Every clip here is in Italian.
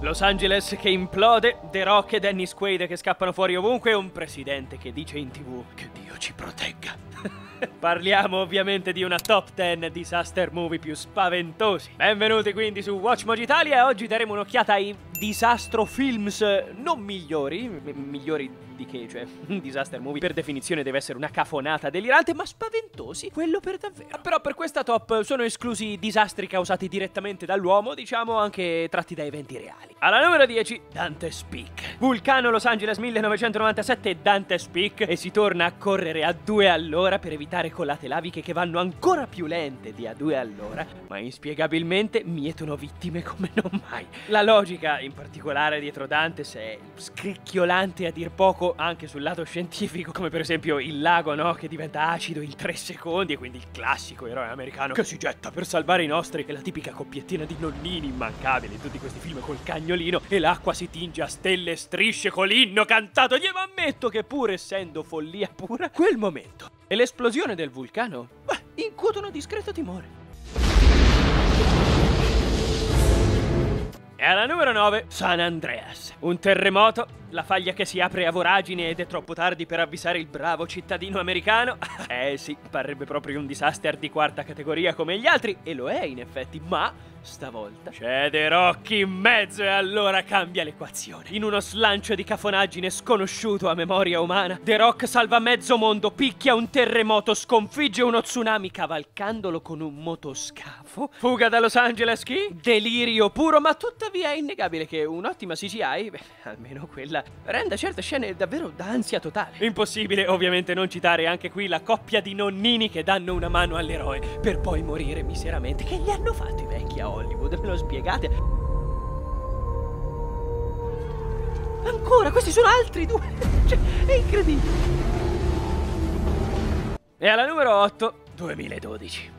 Los Angeles che implode, The Rock e Dennis Quaid che scappano fuori ovunque, un presidente che dice in TV che Dio ci protegga. Parliamo ovviamente di una top 10 disaster movie più spaventosi. Benvenuti quindi su WatchMojo Italia e oggi daremo un'occhiata ai disastro films non migliori, migliori di che? Cioè, un disaster movie per definizione deve essere una cafonata delirante, ma spaventosi, quello per davvero. Però per questa top sono esclusi disastri causati direttamente dall'uomo, diciamo anche tratti da eventi reali. Alla numero 10, Dante's Peak. Vulcano Los Angeles 1997, Dante's Peak, e si torna a correre a 2 all'ora per evitare colate laviche che vanno ancora più lente di a 2 all'ora, ma inspiegabilmente mietono vittime come non mai. La logica, in particolare dietro Dante's, è scricchiolante a dir poco, anche sul lato scientifico, come per esempio il lago, no, che diventa acido in 3 secondi, e quindi il classico eroe americano che si getta per salvare i nostri, e la tipica coppiettina di nonnini immancabili in tutti questi film col cagnolino, e l'acqua si tinge a stelle e strisce con l'inno cantato. Io ammetto che, pur essendo follia pura, quel momento e l'esplosione del vulcano incutono discreto timore. E alla numero 9, San Andreas. Un terremoto, la faglia che si apre a voragine ed è troppo tardi per avvisare il bravo cittadino americano. Eh sì, parrebbe proprio un disaster di quarta categoria come gli altri, e lo è in effetti, ma stavolta c'è The Rock in mezzo, e allora cambia l'equazione. In uno slancio di cafonaggine sconosciuto a memoria umana, The Rock salva mezzo mondo, picchia un terremoto, sconfigge uno tsunami cavalcandolo con un motoscafo. Fuga da Los Angeles chi? Delirio puro, ma tuttavia è innegabile che un'ottima CGI, almeno quella, renda certe scene davvero d'ansia totale. Impossibile ovviamente non citare anche qui la coppia di nonnini che danno una mano all'eroe per poi morire miseramente. Che gli hanno fatto i vecchi a Hollywood, me lo spiegate? Ancora, questi sono altri 2. Cioè, è incredibile. E alla numero 8, 2012.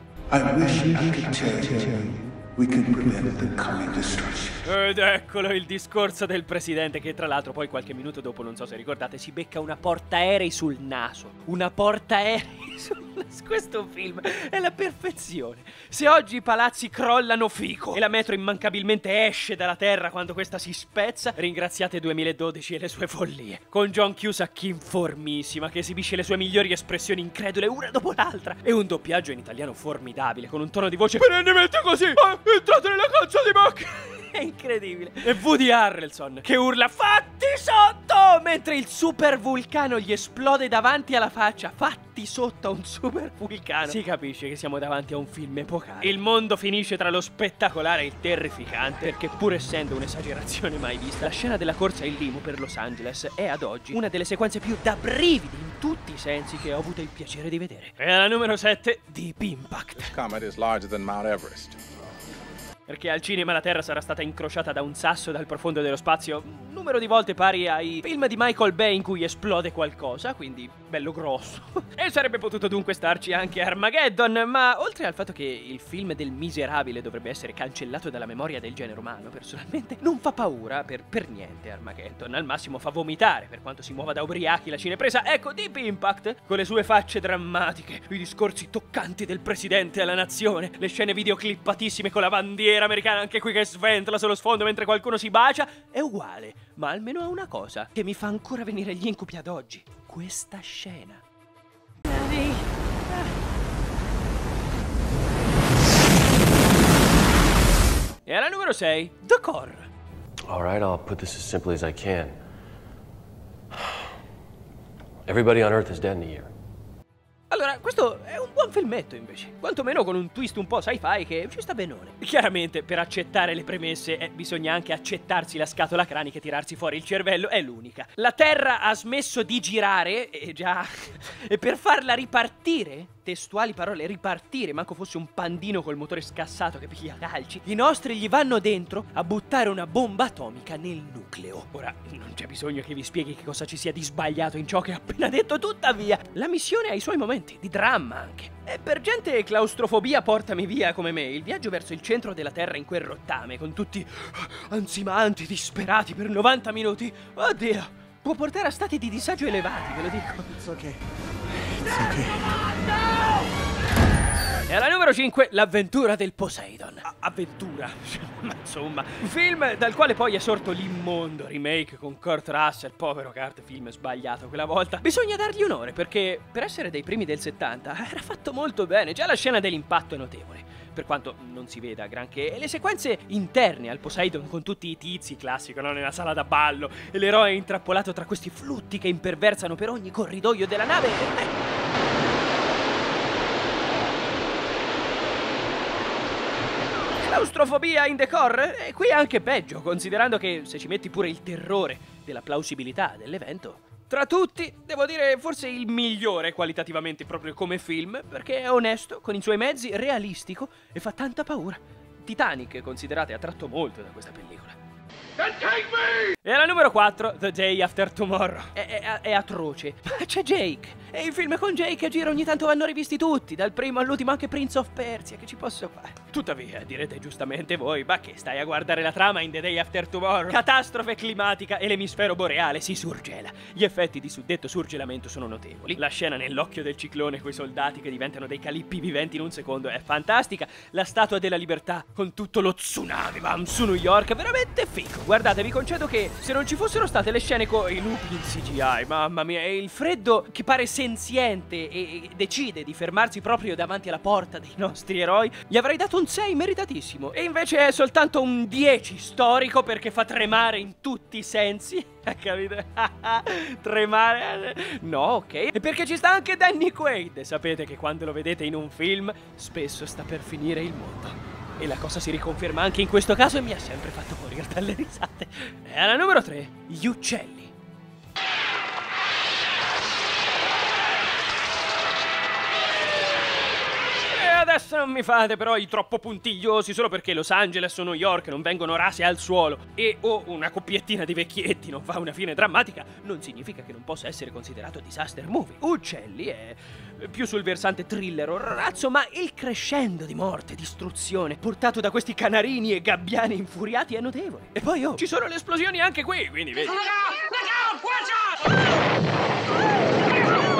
Ed eccolo il discorso del presidente che, tra l'altro, poi qualche minuto dopo, non so se ricordate, si becca una portaerei sul naso. Una portaerei sul naso. Questo film è la perfezione. Se oggi i palazzi crollano, fico, e la metro immancabilmente esce dalla terra quando questa si spezza, ringraziate 2012 e le sue follie. Con John Cusack informissima che esibisce le sue migliori espressioni incredule una dopo l'altra, e un doppiaggio in italiano formidabile con un tono di voce perennemente così. Entrate nella caccia di bocca! È incredibile. E Woody Harrelson che urla "fatti sotto!" mentre il super vulcano gli esplode davanti alla faccia. Fatti sotto a un super vulcano. Si capisce che siamo davanti a un film epocale. Il mondo finisce tra lo spettacolare e il terrificante, perché pur essendo un'esagerazione mai vista, la scena della corsa in limo per Los Angeles è ad oggi una delle sequenze più da brividi in tutti i sensi che ho avuto il piacere di vedere. E alla numero 7, Deep Impact. This comet is larger than Mount Everest. Perché al cinema la Terra sarà stata incrociata da un sasso dal profondo dello spazio un numero di volte pari ai film di Michael Bay in cui esplode qualcosa, quindi bello grosso. E sarebbe potuto dunque starci anche Armageddon, ma oltre al fatto che il film del miserabile dovrebbe essere cancellato dalla memoria del genere umano, personalmente non fa paura per niente Armageddon. Al massimo fa vomitare per quanto si muova da ubriachi la cinepresa. Ecco Deep Impact, con le sue facce drammatiche, i discorsi toccanti del presidente alla nazione, le scene videoclippatissime con la bandiera americana anche qui che sventola sullo sfondo mentre qualcuno si bacia, è uguale, ma almeno ha una cosa che mi fa ancora venire gli incubi ad oggi: questa scena. E alla numero 6, The Core. All right, I'll put this as simply as I can. Everybody on Earth is dead in a year. Allora, questo è un buon filmetto invece, quantomeno con un twist un po' sci-fi che ci sta benone. Chiaramente per accettare le premesse bisogna anche accettarsi la scatola cranica e tirarsi fuori il cervello, è l'unica. La Terra ha smesso di girare, e per farla ripartire, testuali parole, ripartire, manco fosse un pandino col motore scassato che piglia calci, i nostri gli vanno dentro a buttare una bomba atomica nel nucleo. Ora, non c'è bisogno che vi spieghi che cosa ci sia di sbagliato in ciò che ho appena detto, tuttavia la missione ha i suoi momenti di dramma anche. E per gente claustrofobia portami via come me, il viaggio verso il centro della Terra in quel rottame, con tutti ansimanti, disperati per 90 minuti, oddio, può portare a stati di disagio elevati, ve lo dico. It's okay. It's okay. E alla numero 5, l'avventura del Poseidon. Avventura, ma insomma, un film dal quale poi è sorto l'immondo remake con Kurt Russell. Povero Kurt, film sbagliato quella volta. Bisogna dargli onore perché, per essere dei primi del 70, era fatto molto bene. Già la scena dell'impatto è notevole, per quanto non si veda granché, e le sequenze interne al Poseidon con tutti i tizi, classico, no? Nella sala da ballo, e l'eroe intrappolato tra questi flutti che imperversano per ogni corridoio della nave. Claustrofobia in The Core? E qui è anche peggio, considerando che se ci metti pure il terrore della plausibilità dell'evento. Tra tutti, devo dire, forse il migliore qualitativamente proprio come film, perché è onesto, con i suoi mezzi, realistico e fa tanta paura. Titanic, considerate, ha tratto molto da questa pellicola. E alla numero 4, The Day After Tomorrow. È atroce, ma c'è Jake. E i film con Jake a giro ogni tanto vanno rivisti tutti, dal primo all'ultimo, anche Prince of Persia, che ci posso fare? Tuttavia, direte giustamente voi, ma che stai a guardare la trama in The Day After Tomorrow? Catastrofe climatica e l'emisfero boreale si surgela. Gli effetti di suddetto surgelamento sono notevoli. La scena nell'occhio del ciclone coi soldati che diventano dei calippi viventi in un secondo è fantastica. La Statua della Libertà con tutto lo tsunami, bam, su New York, veramente figo. Guardate, vi concedo che se non ci fossero state le scene con i lupi in CGI, mamma mia, e il freddo che pare senziente e decide di fermarsi proprio davanti alla porta dei nostri eroi, gli avrei dato un 6 meritatissimo, e invece è soltanto un 10 storico perché fa tremare in tutti i sensi, capite? Tremare, no, ok, e perché ci sta anche Danny Quaid. Sapete che quando lo vedete in un film spesso sta per finire il mondo, e la cosa si riconferma anche in questo caso e mi ha sempre fatto morire dalle risate. E alla numero 3, gli uccelli. Adesso non mi fate però i troppo puntigliosi solo perché Los Angeles o New York non vengono rasi al suolo e o una coppiettina di vecchietti non fa una fine drammatica, non significa che non possa essere considerato disaster movie. Uccelli è più sul versante thriller orrorazzo, ma il crescendo di morte, distruzione portato da questi canarini e gabbiani infuriati è notevole. E poi ci sono le esplosioni anche qui, quindi vedi.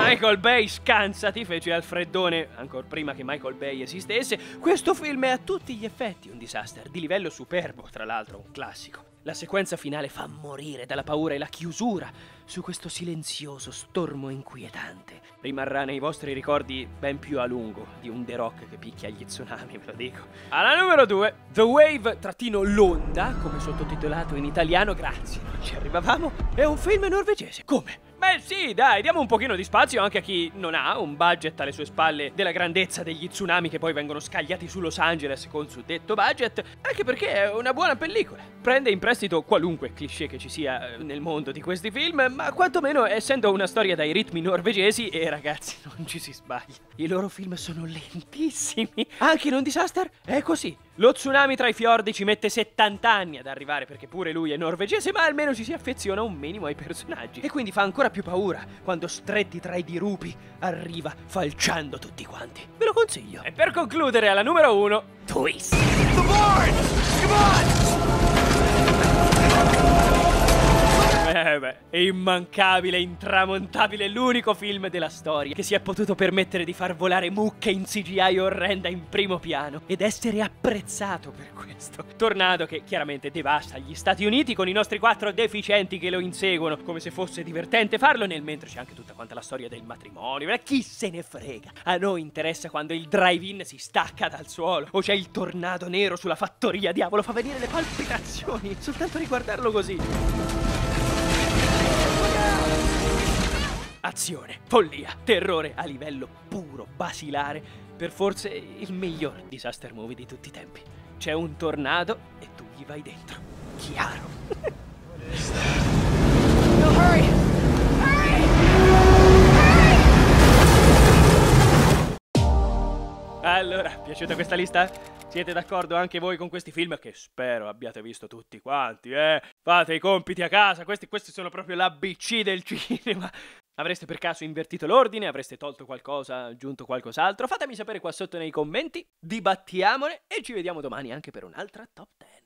Michael Bay, scansati, fece al freddone ancora prima che Michael Bay esistesse. Questo film è a tutti gli effetti un disaster, di livello superbo, tra l'altro un classico. La sequenza finale fa morire dalla paura e la chiusura su questo silenzioso stormo inquietante rimarrà nei vostri ricordi ben più a lungo di un The Rock che picchia gli tsunami, ve lo dico. Alla numero 2, The Wave - l'onda, come sottotitolato in italiano, grazie, non ci arrivavamo, è un film norvegese. Come? Beh sì, dai, diamo un pochino di spazio anche a chi non ha un budget alle sue spalle della grandezza degli tsunami che poi vengono scagliati su Los Angeles con suddetto budget, anche perché è una buona pellicola. Prende in prestito qualunque cliché che ci sia nel mondo di questi film, ma quantomeno essendo una storia dai ritmi norvegesi, e ragazzi non ci si sbaglia, i loro film sono lentissimi. Anche in un disaster è così. Lo tsunami tra i fiordi ci mette 70 anni ad arrivare perché pure lui è norvegese, ma almeno ci si affeziona un minimo ai personaggi. E quindi fa ancora più paura quando, stretti tra i dirupi, arriva falciando tutti quanti. Ve lo consiglio. E per concludere, alla numero 1, Twister. The Birds! Come on! È immancabile, intramontabile, l'unico film della storia che si è potuto permettere di far volare mucche in CGI orrenda in primo piano ed essere apprezzato per questo. Tornado che chiaramente devasta gli Stati Uniti con i nostri 4 deficienti che lo inseguono, come se fosse divertente farlo, nel mentre c'è anche tutta quanta la storia del matrimonio, ma chi se ne frega? A noi interessa quando il drive-in si stacca dal suolo o c'è il tornado nero sulla fattoria, diavolo, fa venire le palpitazioni soltanto riguardarlo così. Azione, follia, terrore a livello puro, basilare, per forse il miglior disaster movie di tutti i tempi. C'è un tornado e tu gli vai dentro. Chiaro. No, hurry. Hurry. Hurry. Allora, piaciuta questa lista? Siete d'accordo anche voi con questi film che spero abbiate visto tutti quanti, eh? Fate i compiti a casa, questi sono proprio l'ABC del cinema. Avreste per caso invertito l'ordine? Avreste tolto qualcosa, aggiunto qualcos'altro? Fatemi sapere qua sotto nei commenti, dibattiamone e ci vediamo domani anche per un'altra Top 10.